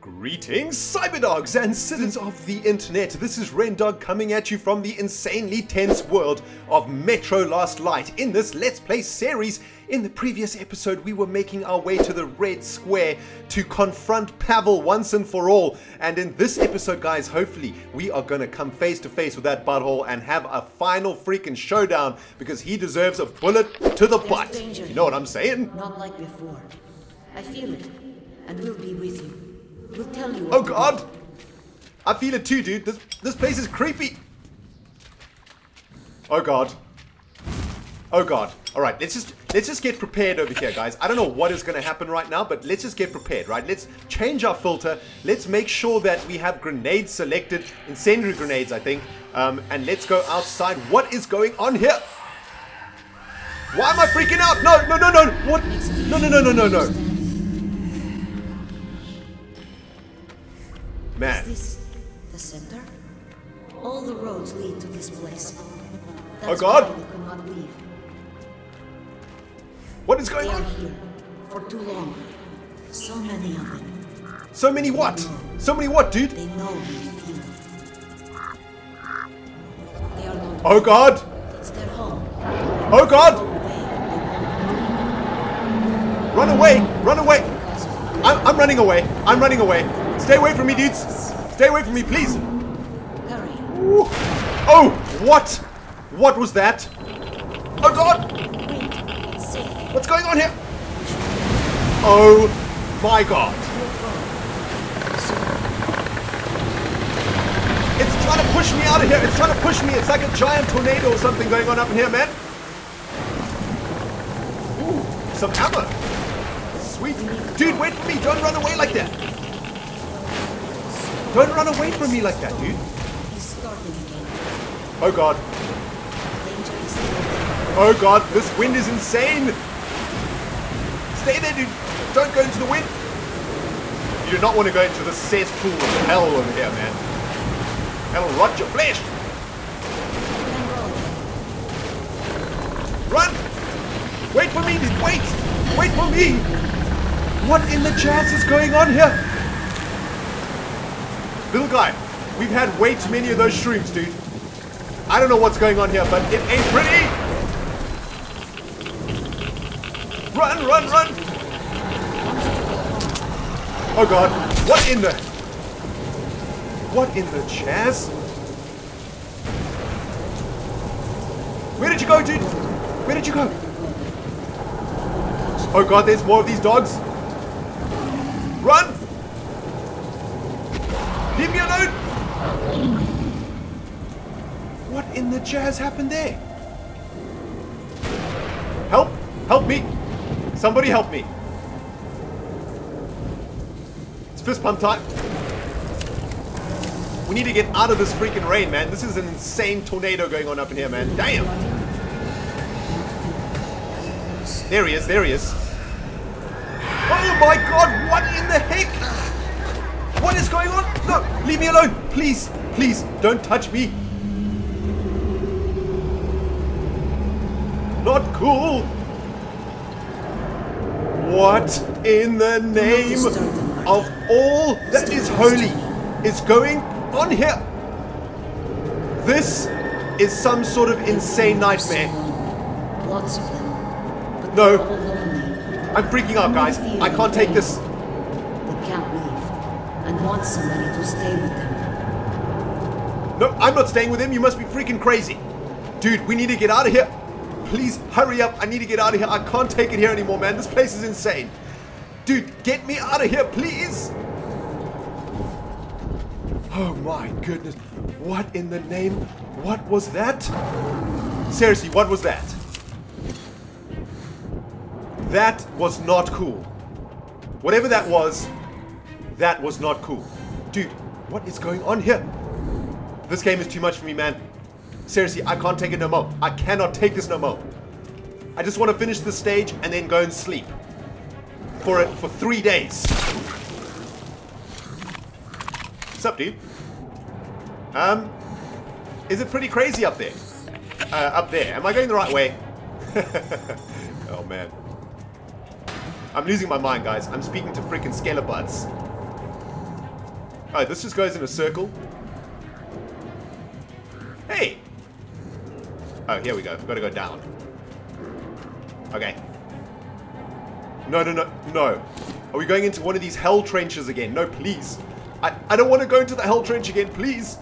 Greetings, cyberdogs and citizens of the internet. This is Rendog coming at you from the insanely tense world of Metro Last Light. In this Let's Play series, in the previous episode, we were making our way to the Red Square to confront Pavel once and for all. And in this episode, guys, hopefully we are going to come face to face with that butthole and have a final freaking showdown because he deserves a bullet to the butt. You know what I'm saying? Not like before. I feel it, and we'll be with you. We'll tell you. Oh God! I feel it too, dude. This place is creepy. Oh God. Oh God. All right, let's just get prepared over here, guys. I don't know what is going to happen right now, but let's just get prepared, right? Let's change our filter. Let's make sure that we have grenades selected, incendiary grenades, I think. And let's go outside. What is going on here? Why am I freaking out? No, no, no, no. What? No, no, no, no, no, no. Man. Is this the center? All the roads lead to this place. That's why we could not leave. What is going on? Here for too long. So many of them. So many what? So many what, dude? They know we feel. They are not. Oh God! It's their home. Oh God! Run away! Run away! I'm running away! I'm running away! Stay away from me, dudes! Stay away from me, please! Hurry. Ooh. Oh! What? What was that? Oh God! Wait, it's safe. What's going on here? Oh my God! It's trying to push me out of here! It's trying to push me! It's like a giant tornado or something going on up in here, man! Ooh, some ammo! Sweet! Dude, wait for me! Don't run away like that! Don't run away from me like that, dude. Oh God. Oh God, this wind is insane. Stay there, dude. Don't go into the wind. You do not want to go into the cesspool of hell over here, man. Hell rot your flesh. Run. Wait for me, dude. Wait. Wait for me. What in the jazz is going on here? Little guy, we've had way too many of those shrooms, dude. I don't know what's going on here, but it ain't pretty! Run, run, run! Oh God, what in the... What in the jazz? Where did you go, dude? Where did you go? Oh God, there's more of these dogs. Run! Leave me alone! What in the jazz happened there? Help! Help me! Somebody help me! It's fist pump time. We need to get out of this freaking rain, man. This is an insane tornado going on up in here, man. Damn! There he is, there he is. Oh my God, what in the heck? What is going on? No, leave me alone. Please, please, don't touch me. Not cool. What in the name of all that is holy is going on here? This is some sort of insane nightmare. No, I'm freaking out, guys. I can't take this. And want somebody to stay with them. No, I'm not staying with him. You must be freaking crazy. Dude, we need to get out of here. Please hurry up. I need to get out of here. I can't take it here anymore, man. This place is insane. Dude, get me out of here, please. Oh my goodness. What in the name? What was that? Seriously, what was that? That was not cool. Whatever that was, that was not cool. Dude, what is going on here? This game is too much for me, man. Seriously, I can't take it no more. I cannot take this no more. I just want to finish this stage and then go and sleep. For 3 days. What's up, dude? Is it pretty crazy up there? Up there. Am I going the right way? Oh, man. I'm losing my mind, guys. I'm speaking to freaking Scalabuds. Alright, this just goes in a circle. Hey! Oh, here we go. We've got to go down. Okay. No, no, no, no. Are we going into one of these hell trenches again? No, please. I don't want to go into the hell trench again, please.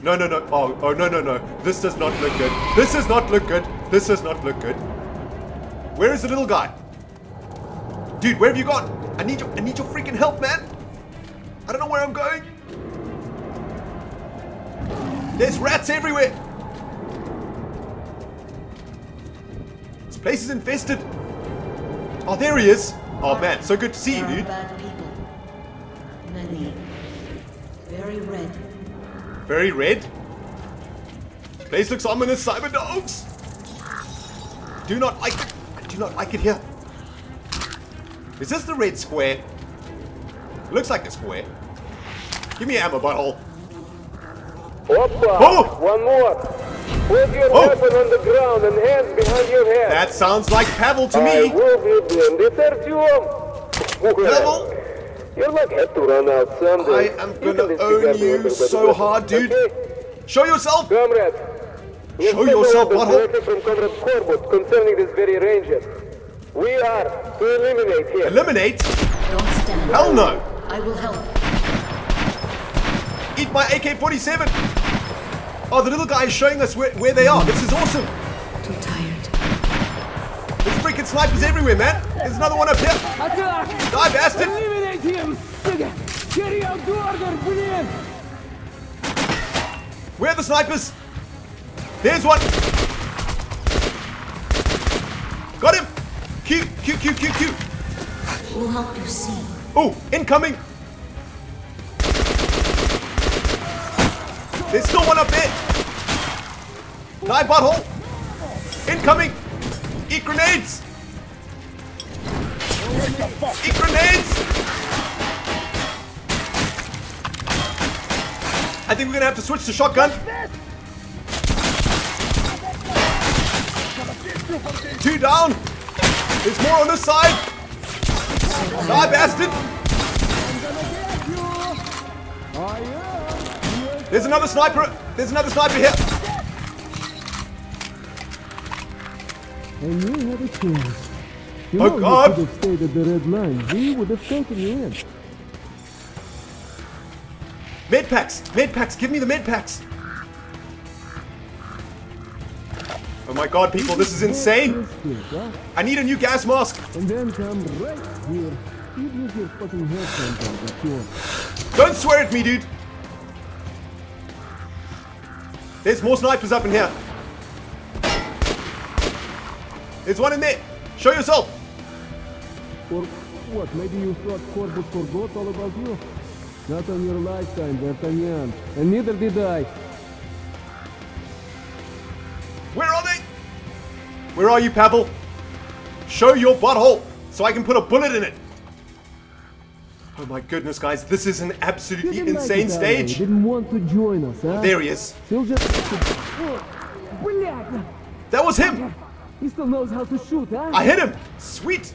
No, no, no. Oh, oh, no, no, no. This does not look good. This does not look good. This does not look good. Where is the little guy? Dude, where have you gone? I need your freaking help, man. I don't know where I'm going. There's rats everywhere. This place is infested. Oh, there he is. Oh, man, so good to see you, dude. Bad people. Many. Very red. Very red? Place looks ominous, cyber dogs. Do not like it. I do not like it here. Is this the red square? Looks like a square. Give me an ammo bottle. Oh! One more. Put your weapon on the ground and hands behind your head. That sounds like Pavel to me. Pavel? You're like to run out someday. I am gonna own you so hard, dude. Okay. Show yourself! Comrade. Show yourself, butthole. From Comrade Corbut concerning this very ranger. We are to eliminate him. Eliminate? Don't stand. Hell no! I will help. Eat my AK 47! Oh, the little guy is showing us where they are. This is awesome. Too tired. There's freaking snipers everywhere, man. There's another one up here. Die, bastard! Eliminate him! Carry out the order, please! Where are the snipers? There's one! Got him! Q, Q, Q, Q, Q! We'll help you see. Oh, incoming! There's still one up there! Die, butthole! Incoming! Eat grenades! Eat grenades! I think we're gonna have to switch to shotgun. Two down! There's more on this side! Die, bastard! There's another sniper! There's another sniper here! And you had a chance. You oh God! You could have stayed at the red line. We would have taken you in. Med packs! Med packs! Give me the med packs! Oh my God, people, this is insane! I need a new gas mask! And then come right here. Even if your fucking hair comes out, it's yours. Don't swear at me, dude! There's more snipers up in here. There's one in there. Show yourself. Or what? Maybe you thought Corbut forgot all about you? Not on your lifetime, Batanyan. And neither did I. Where are they? Where are you, Pavel? Show your butthole so I can put a bullet in it. Oh my goodness, guys, this is an absolutely insane stage. Didn't want to join us, huh? There he is. That was him. He still knows how to shoot, huh? I hit him. Sweet.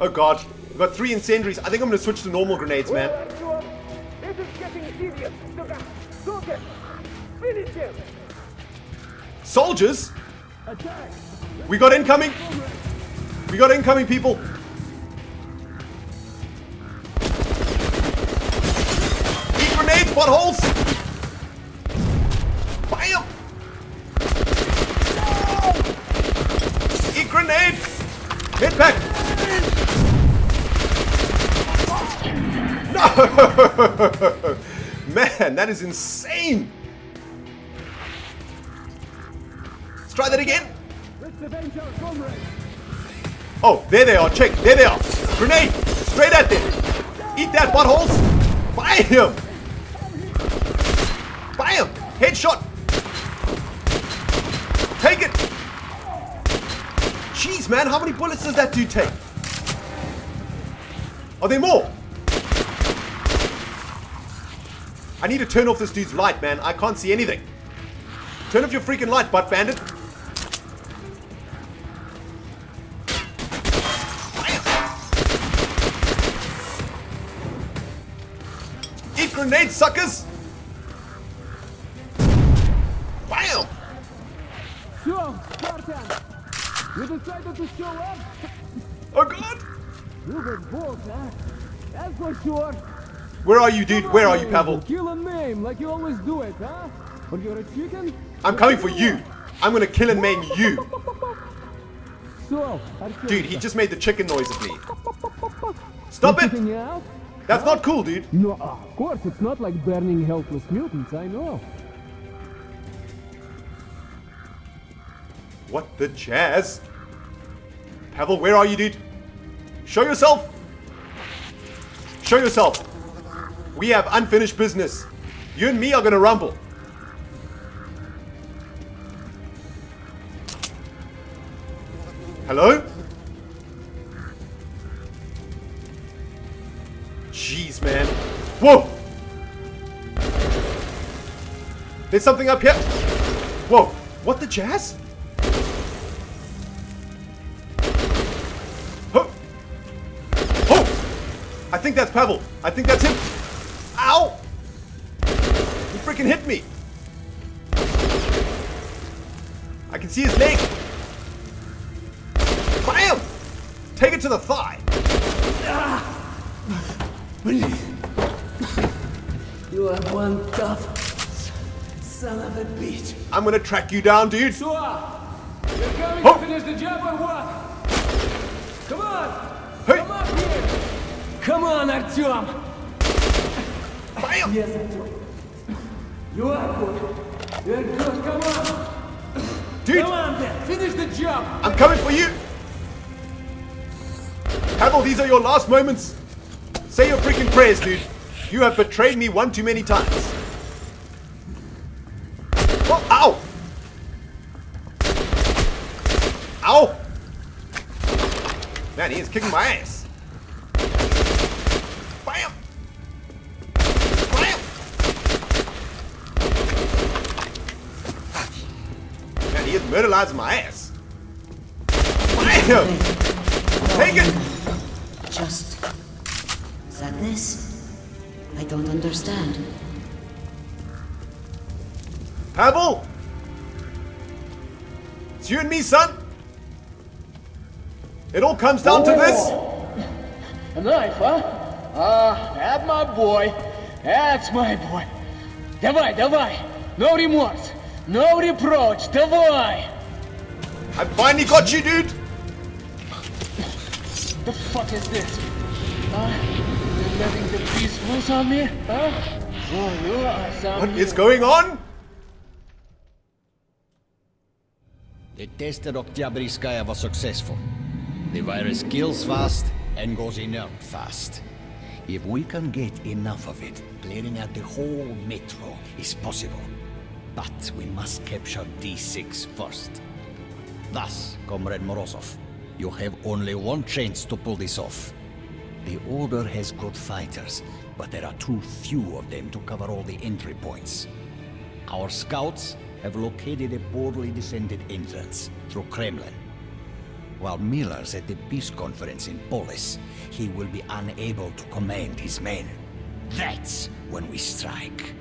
Oh God, we've got 3 incendiaries. I think I'm gonna switch to normal grenades, man. This is getting serious. Soldiers, finish him. Soldiers? Attack. We got incoming. We got incoming, people. Buttholes! Bam! No! Eat grenade! Med pack! No! Man, that is insane! Let's try that again! Oh, there they are, check! There they are! Grenade! Straight at them! Eat that, buttholes! Bam! Bam! Headshot! Take it! Jeez, man, how many bullets does that dude take? Are there more? I need to turn off this dude's light, man. I can't see anything. Turn off your freaking light, butt bandit. grenades, suckers! Bam! So, Spartan, you decided to show up? Oh god! You were bold, huh? That's for sure. Where are you, dude? Where are you, Pavel? Kill a name like you always do it, huh? But you're a chicken? I'm coming for you! I'm gonna kill and maim you! Dude, he just made the chicken noise at me. Stop it! That's not cool, dude. No, of course, it's not like burning helpless mutants, I know. What the jazz? Pavel, where are you, dude? Show yourself! Show yourself! We have unfinished business. You and me are gonna rumble. Hello? Jeez, man. Whoa! There's something up here. Whoa. What the jazz? Oh! Oh! I think that's Pavel. I think that's him. Ow! He freaking hit me. I can see his leg. Bam! Take it to the thigh. You are one tough son of a bitch. I'm gonna track you down, dude. So, you're coming to finish the job or what? Come on! Hey. Come up here! Come on, Artyom! Bam! Yes, Artyom. You are good. You're good. Come on, dude. Come on, then. Finish the job. I'm coming for you. Pavel, these are your last moments. Say your freaking prayers, dude. You have betrayed me one too many times. Oh, ow! Ow! Man, he is kicking my ass. Bam! Bam! Man, he is murderizing my ass. Bam! Take it! Just sadness? I don't understand. Pavel! It's you and me, son! It all comes down to this! A knife, huh? Ah, that's my boy. That's my boy. Давай, давай! No remorse! No reproach! Давай! I finally got you, dude! What the fuck is this? You're letting the beast loose on me? Huh? Oh, you are some... What is going on? The test at Oktyabrskaya was successful. The virus kills fast and goes inert fast. If we can get enough of it, clearing out the whole metro is possible. But we must capture D6 first. Thus, Comrade Morozov, you have only one chance to pull this off. The Order has good fighters, but there are too few of them to cover all the entry points. Our scouts have located a poorly descended entrance through Kremlin. While Miller's at the peace conference in Polis, he will be unable to command his men. That's when we strike.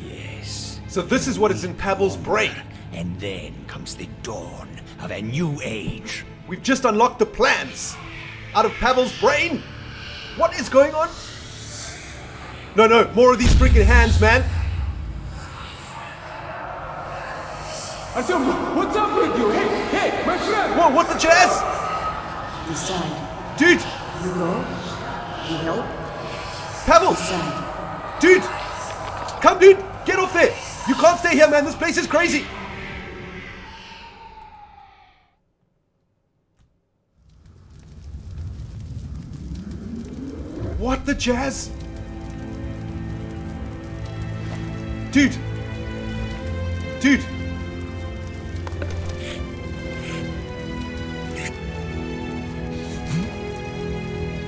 Yes. So this is what is in Pavel's brain. And then comes the dawn of a new age. We've just unlocked the plans out of Pavel's brain. What is going on? No, no, more of these freaking hands, man. What's up with you? Hey, hey, my friend. Whoa, what the jazz? Decide. Dude. You go. You help. Pavel. Decide. Dude. Come, dude. Get off there. You can't stay here, man. This place is crazy. What the jazz? Dude. Dude.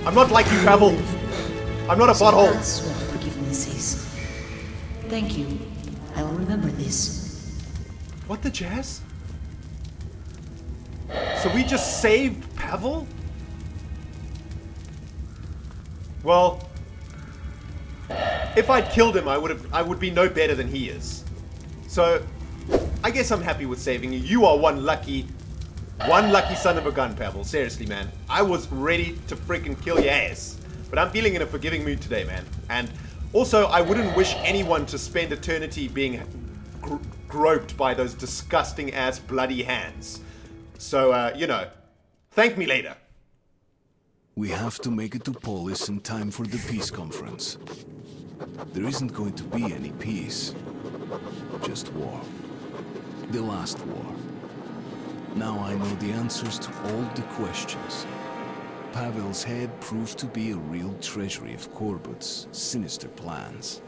I'm not like you, Pavel. I'm not a butthole. That's what forgiveness is. Thank you. I'll remember this. What the jazz? So we just saved Pavel? Well, If I'd killed him, I would be no better than he is. So, I guess I'm happy with saving you. You are one lucky son of a gun, Pavel. Seriously, man. I was ready to freaking kill your ass. But I'm feeling in a forgiving mood today, man. And also, I wouldn't wish anyone to spend eternity being groped by those disgusting ass bloody hands. So, you know, thank me later. We have to make it to Polis in time for the peace conference. There isn't going to be any peace. Just war. The last war. Now I know the answers to all the questions. Pavel's head proved to be a real treasury of Corbut's sinister plans.